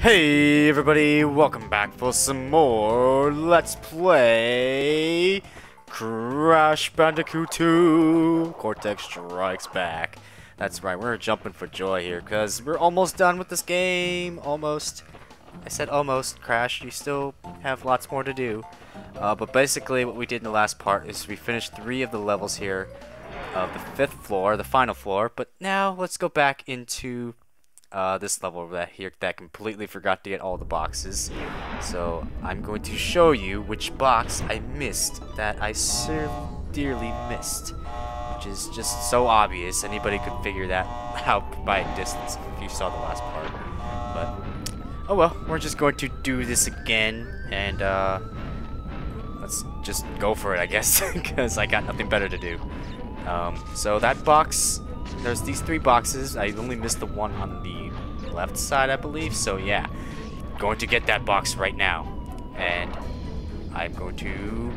Hey everybody, welcome back for some more Let's Play Crash Bandicoot 2 Cortex Strikes Back. That's right, we're jumping for joy here because we're almost done with this game. Almost. I said almost, Crash. You still have lots more to do. But basically what we did in the last part is we finished 3 of the levels here of the 5th floor, the final floor. But now let's go back into this level that here that completely forgot to get all the boxes. So I'm going to show you which box I missed, that I so dearly missed, which is just so obvious. Anybody could figure that out by distance if you saw the last part. But oh well, we're just going to do this again, and let's just go for it, I guess, because I got nothing better to do. So that box. There's these 3 boxes. I only missed the one on the left side, I believe. So yeah, going to get that box right now. And I'm going to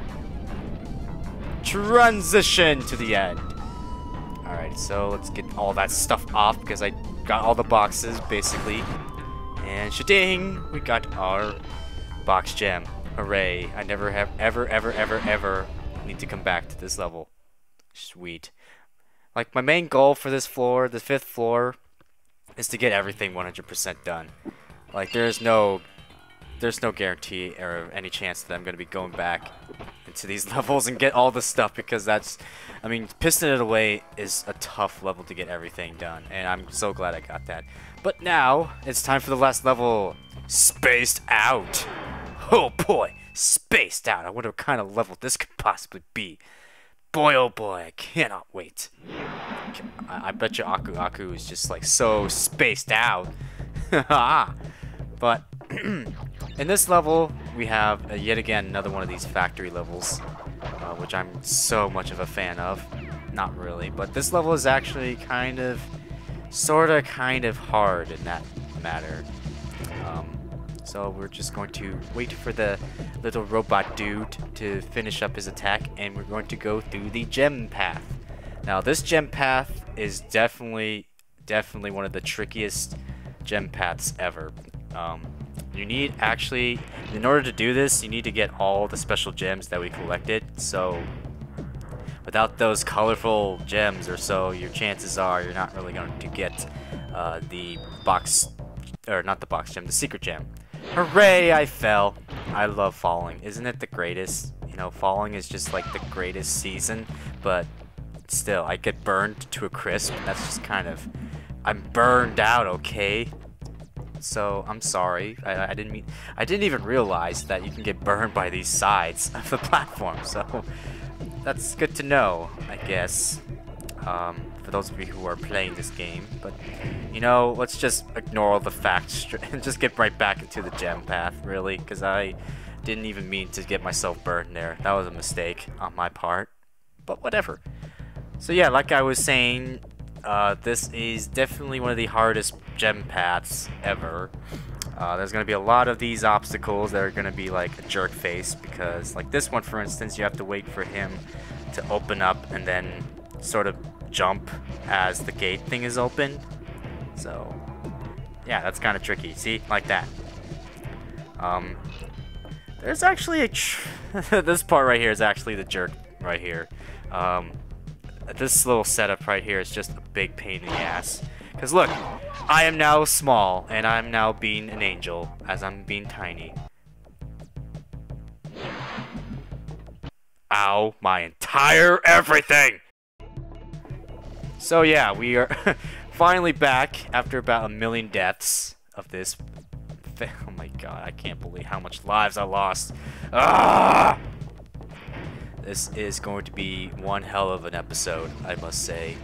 transition to the end. Alright, so let's get all that stuff off because I got all the boxes, basically. And shading, we got our box gem. Hooray. I never have ever need to come back to this level. Sweet. Like, my main goal for this floor, the 5th floor, is to get everything 100% done. Like, there's no guarantee or any chance that I'm going to be going back into these levels and get all the stuff, because that's, I mean, Piston It Away is a tough level to get everything done, and I'm so glad I got that. But now, it's time for the last level, Spaced Out. Oh boy, Spaced Out. I wonder what kind of level this could possibly be. Boy, oh boy, I cannot wait. I bet you Aku Aku is just like so spaced out. But in this level, we have yet again another one of these factory levels, which I'm so much of a fan of. Not really, but this level is actually kind of, sort of, kind of hard in that matter. So we're just going to wait for the little robot dude to finish up his attack, and we're going to go through the gem path. Now this gem path is definitely one of the trickiest gem paths ever. You need, actually, in order to do this, you need to get all the special gems that we collected. So without those colorful gems or so, your chances are you're not really going to get the box, or not the box gem, the secret gem. Hooray, I fell. I love falling. Isn't it the greatest? You know, falling is just like the greatest season, but still, I get burned to a crisp. That's just kind of, I'm burned out, okay? So, I'm sorry. I didn't mean, I didn't even realize that you can get burned by these sides of the platform, so that's good to know, I guess. For those of you who are playing this game, but you know, let's just ignore all the facts and just get right back into the gem path, really, because I didn't even mean to get myself burned there. That was a mistake on my part, but whatever. So yeah, like I was saying, this is definitely one of the hardest gem paths ever. There's going to be a lot of these obstacles that are going to be like a jerk face, because like this one, for instance, you have to wait for him to open up and then sort of jump as the gate thing is open. So yeah, that's kind of tricky. See, like that. There's actually a this part right here is actually the jerk right here. This little setup right here is just a big pain in the ass, because look, I am now small, and I'm now being an angel as I'm being tiny. Ow, my entire everything. So yeah, we are finally back after about a million deaths of this. Oh my god, I can't believe how much lives I lost. Ah! This is going to be one hell of an episode, I must say.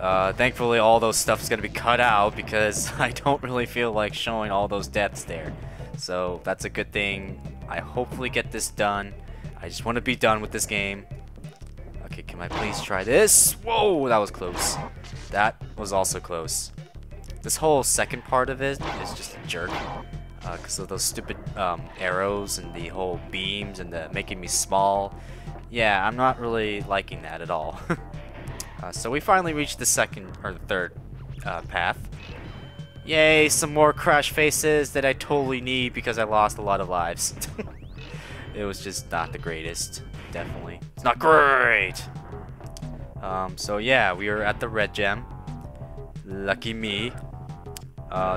Thankfully, all those stuff's going to be cut out because I don't really feel like showing all those deaths there. So that's a good thing. I hopefully get this done. I just want to be done with this game. Okay, can I please try this? Whoa, that was close. That was also close. This whole second part of it is just a jerk. Because of those stupid arrows and the whole beams and the making me small. Yeah, I'm not really liking that at all. So we finally reached the second, or the third path. Yay, some more Crash faces that I totally need because I lost a lot of lives. It was just not the greatest. Definitely. It's not great! So yeah, we are at the red gem. Lucky me.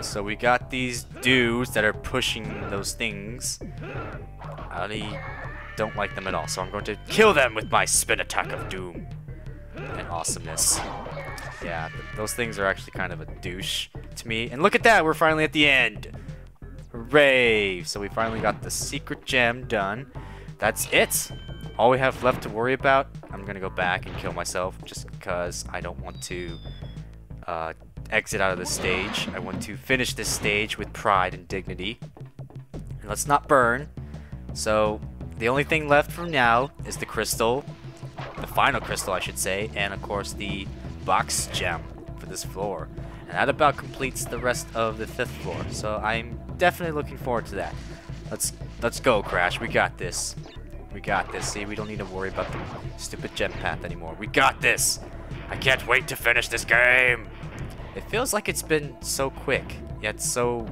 So we got these dudes that are pushing those things. I really don't like them at all, so I'm going to kill them with my spin attack of doom and awesomeness. Yeah, those things are actually kind of a douche to me. And look at that, we're finally at the end. Hooray! So we finally got the secret gem done. That's it. All we have left to worry about, I'm going to go back and kill myself just because I don't want to exit out of this stage. I want to finish this stage with pride and dignity. And let's not burn. So the only thing left from now is the crystal, the final crystal I should say, and of course the box gem for this floor. And that about completes the rest of the 5th floor. So I'm definitely looking forward to that. Let's go, Crash. We got this. We got this. See, we don't need to worry about the stupid gem path anymore. We got this. I can't wait to finish this game. It feels like it's been so quick, yet so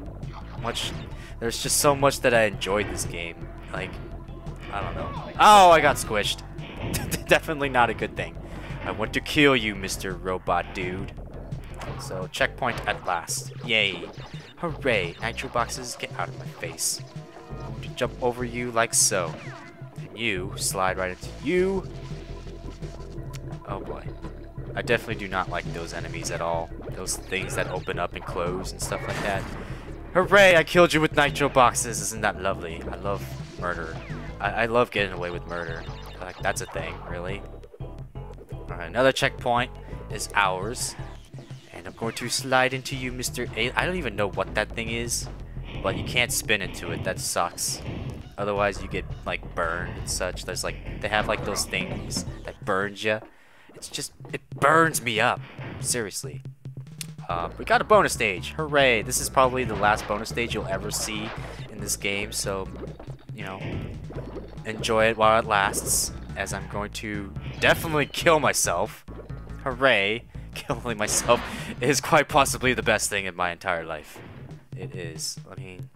much. There's just so much that I enjoyed this game. Like, I don't know. Oh, I got squished. Definitely not a good thing. I want to kill you, Mr. Robot Dude. So, checkpoint at last. Yay. Hooray. Nitro boxes, get out of my face. I'm going to jump over you like so. You slide right into you. Oh boy, I definitely do not like those enemies at all, those things that open up and close and stuff like that. Hooray, I killed you with nitro boxes. Isn't that lovely? I love murder. I love getting away with murder. Like, that's a thing, really. Alright, another checkpoint is ours, and I'm going to slide into you, Mr. A. I don't even know what that thing is, but you can't spin into it. That sucks. Otherwise, you get like burned and such. There's like, they have like those things that burns you. It's just, it burns me up, seriously. We got a bonus stage. Hooray! This is probably the last bonus stage you'll ever see in this game. So, you know, enjoy it while it lasts. As I'm going to definitely kill myself. Hooray! Killing myself is quite possibly the best thing in my entire life. It is. I mean,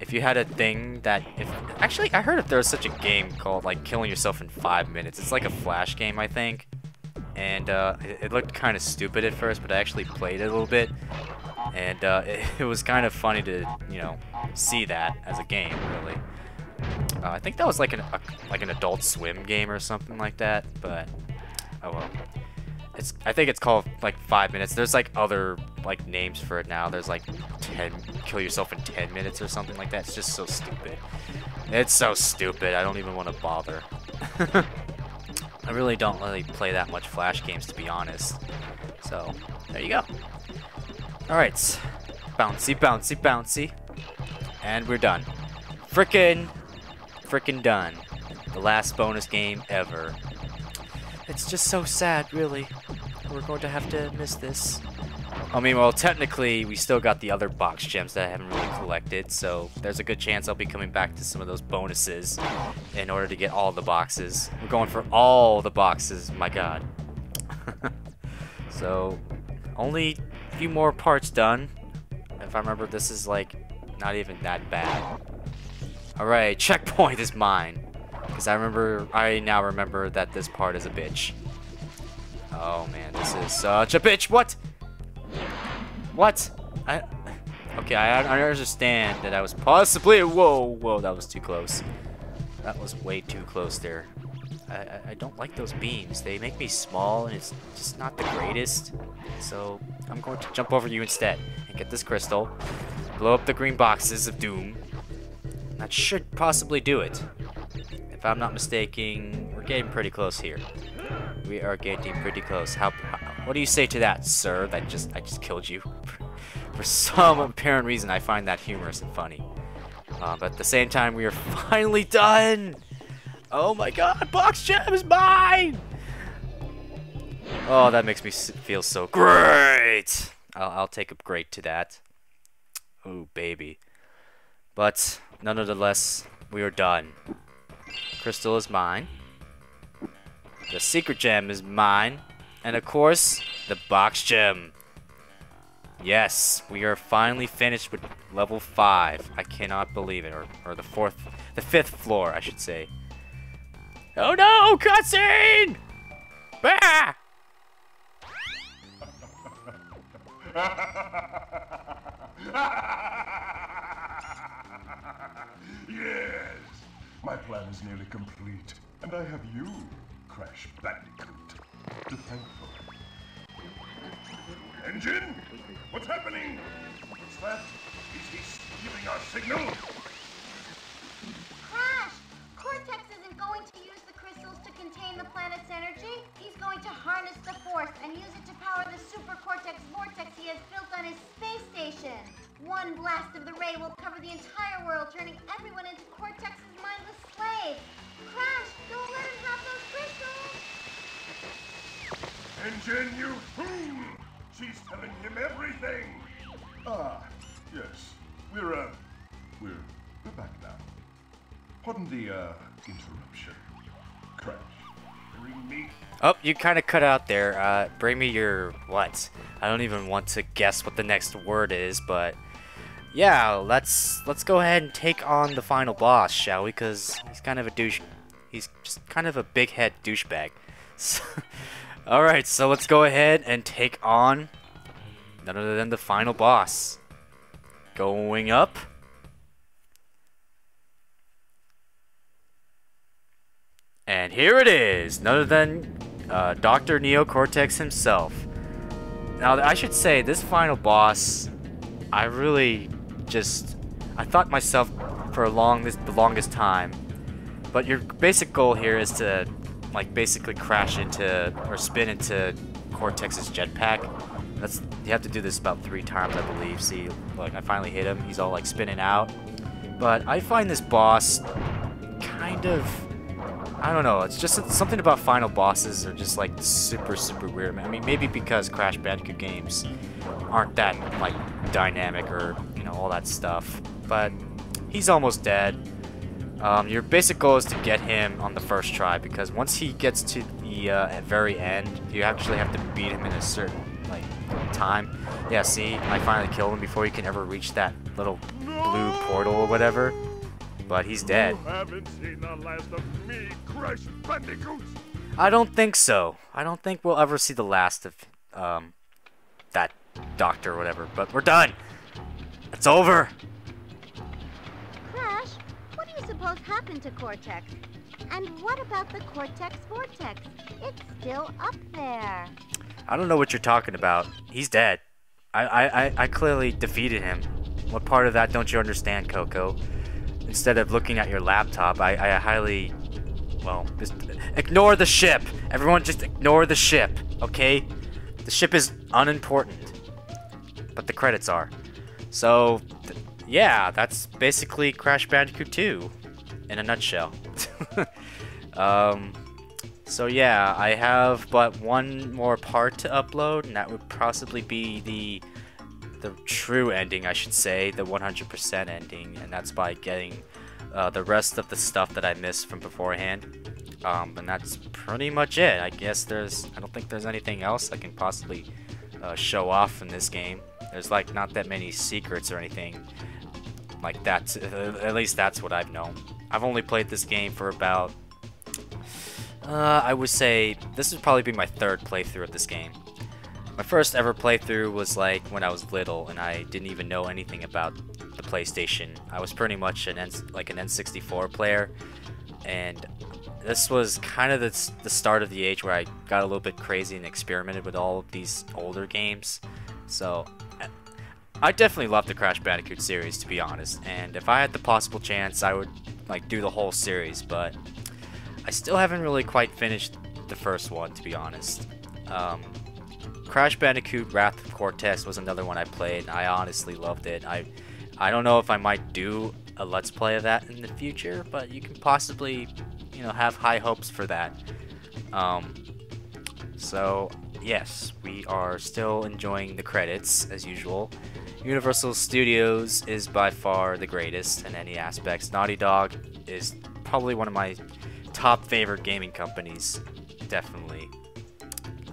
if you had a thing that, if actually, I heard if there was such a game called like killing yourself in 5 minutes. It's like a flash game, I think, and it looked kind of stupid at first, but I actually played it a little bit, and it was kind of funny to, you know, see that as a game. Really, I think that was like an Adult Swim game or something like that. But oh well, it's, I think it's called like 5 minutes. There's like other like names for it now. There's like 10, kill yourself in 10 minutes or something like that. It's just so stupid. It's so stupid. I don't even want to bother. I really don't really play that much flash games, to be honest. So there you go. All right, bouncy, bouncy, bouncy, and we're done. Frickin' done. The last bonus game ever. It's just so sad, really. We're going to have to miss this. I mean, well, technically, we still got the other box gems that I haven't really collected, so there's a good chance I'll be coming back to some of those bonuses in order to get all the boxes. We're going for all the boxes, my god. So, only a few more parts done. If I remember, this is, like, not even that bad. Alright, checkpoint is mine. Because I now remember that this part is a bitch. Oh man, this is such a bitch. What? What? Okay, I understand that I was possibly. Whoa, that was too close. That was way too close there. I don't like those beams. They make me small, and it's just not the greatest. So I'm going to jump over you instead and get this crystal. Blow up the green boxes of doom. That should possibly do it. If I'm not mistaken, we're getting pretty close here. We are getting pretty close. What do you say to that, sir? I just killed you. For some apparent reason, I find that humorous and funny. But at the same time, we are finally done. Oh my god, box gem is mine! Oh, that makes me feel so great. I'll take a great to that. Ooh, baby. But nonetheless, we are done. Crystal is mine. The secret gem is mine. And of course, the box gem. Yes, we are finally finished with level 5. I cannot believe it. Or the fifth floor, I should say. Oh no, cutscene! Bah! Yes! My plan is nearly complete, and I have you, Crash Bandicoot, to thank for. N. Gin? What's happening? What's that? Is he stealing our signal? Crash! Cortex isn't going to use the crystals to contain the planet's energy. He's going to harness the force and use it to power the super Cortex Vortex he has built on his space station. One blast of the ray will cover the entire world, turning everyone into Cortex's mindless slaves. Crash, don't let him have those crystals! Engine, you fool! She's telling him everything! Ah, yes. We're back now. Pardon the, interruption. Crash, bring me... Oh, you kind of cut out there. Bring me your... what? I don't even want to guess what the next word is, but... yeah, let's go ahead and take on the final boss, shall we? Because he's kind of a douche... he's just kind of a big head douchebag. So, alright, so let's go ahead and take on... none other than the final boss. Going up... and here it is, none other than Dr. Neo Cortex himself. Now, I should say, this final boss, I really just... I thought myself for the longest time. But your basic goal here is to, like, basically crash into, or spin into Cortex's jetpack. You have to do this about 3 times, I believe. See, look, I finally hit him. He's all, like, spinning out. But I find this boss kind of... I don't know, it's just something about final bosses are just like super, super weird. I mean, maybe because Crash Bandicoot games aren't that like dynamic or, you know, all that stuff. But he's almost dead. Your basic goal is to get him on the first try, because once he gets to the very end, you actually have to beat him in a certain like time. Yeah, see, I finally killed him before he can ever reach that little blue portal or whatever. But he's dead. You haven't seen the last of me, Crash Bandicoot. I don't think so. I don't think we'll ever see the last of that doctor or whatever. But we're done. It's over. Crash, what do you suppose happened to Cortex? And what about the Cortex Vortex? It's still up there. I don't know what you're talking about. He's dead. I clearly defeated him. What part of that don't you understand, Coco? Instead of looking at your laptop, I highly... well, just ignore the ship! Everyone just ignore the ship, okay? The ship is unimportant. But the credits are. So, yeah, that's basically Crash Bandicoot 2 in a nutshell. So yeah, I have but one more part to upload, and that would possibly be the true ending, I should say, the 100% ending, and that's by getting the rest of the stuff that I missed from beforehand. And that's pretty much it. I guess I don't think there's anything else I can possibly show off in this game. There's like not that many secrets or anything like that. At least that's what I've known. I've only played this game for about, I would say, this would probably be my 3rd playthrough of this game. My first ever playthrough was like when I was little and I didn't even know anything about the PlayStation. I was pretty much an N64 player, and this was kind of the start of the age where I got a little bit crazy and experimented with all of these older games. So I definitely love the Crash Bandicoot series, to be honest, and if I had the possible chance I would like do the whole series, but I still haven't really quite finished the first one, to be honest. Crash Bandicoot Wrath of Cortex was another one I played, and I honestly loved it. I don't know if I might do a Let's Play of that in the future, but you can possibly, you know, have high hopes for that. So, yes, we are still enjoying the credits, as usual. Universal Studios is by far the greatest in any aspects. Naughty Dog is probably one of my top favorite gaming companies, definitely.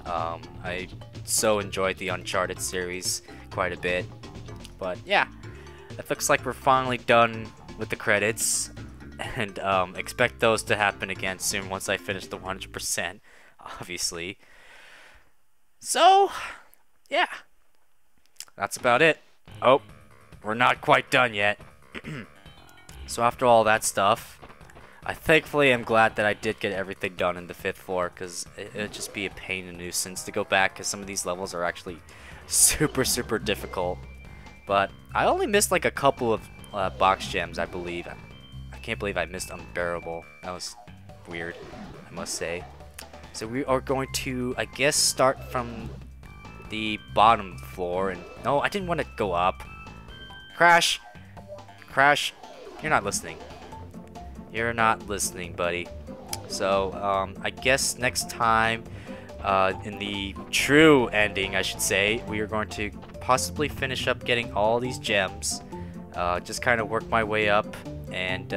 I so enjoyed the Uncharted series. quite a bit. But yeah, it looks like we're finally done with the credits, and expect those to happen again soon once I finish the 100%, obviously. So, yeah, that's about it. Oh, we're not quite done yet. So after all that stuff, I thankfully am glad that I did get everything done in the 5th floor, because it would just be a pain and nuisance to go back, because some of these levels are actually super difficult. But I only missed like a couple of box gems, I believe. I can't believe I missed Unbearable. That was weird, I must say. So we are going to, I guess, start from the bottom floor. And no, I didn't want to go up. Crash! Crash, you're not listening. You're not listening, buddy. So, I guess next time, in the true ending, I should say, we are going to possibly finish up getting all these gems. Just kind of work my way up and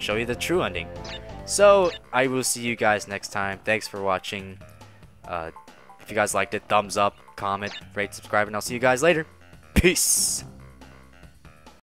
show you the true ending. So, I will see you guys next time. Thanks for watching. If you guys liked it, thumbs up, comment, rate, subscribe, and I'll see you guys later. Peace!